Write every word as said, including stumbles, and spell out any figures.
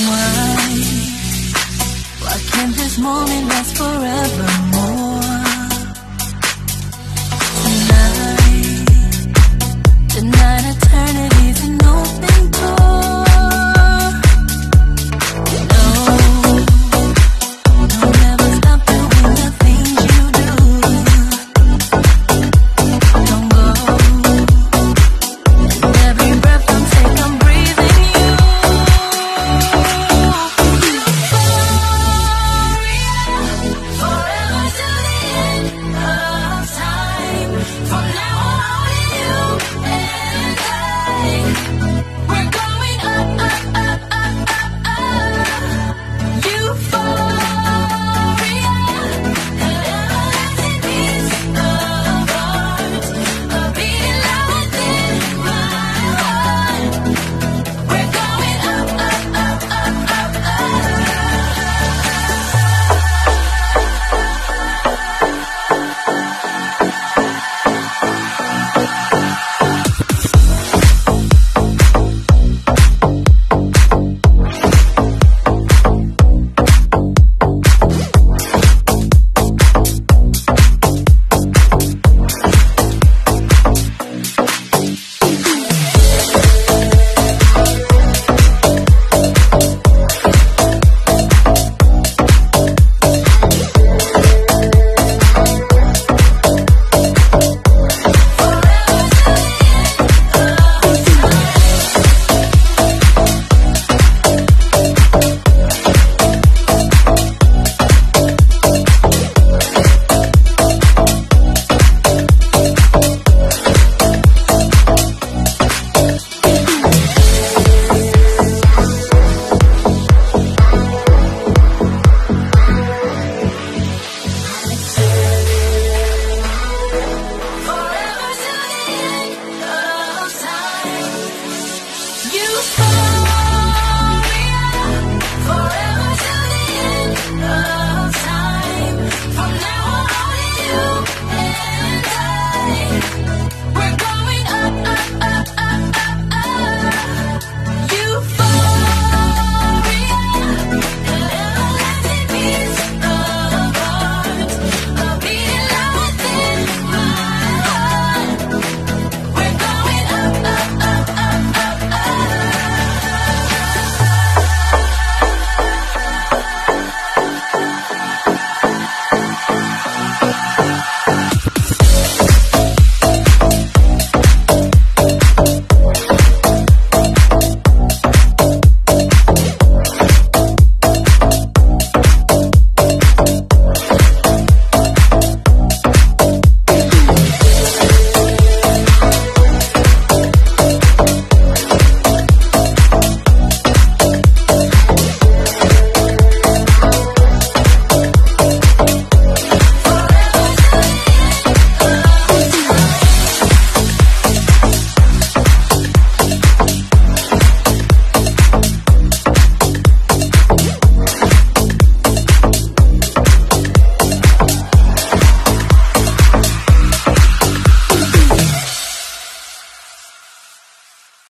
Why? Why can't this moment last forevermore?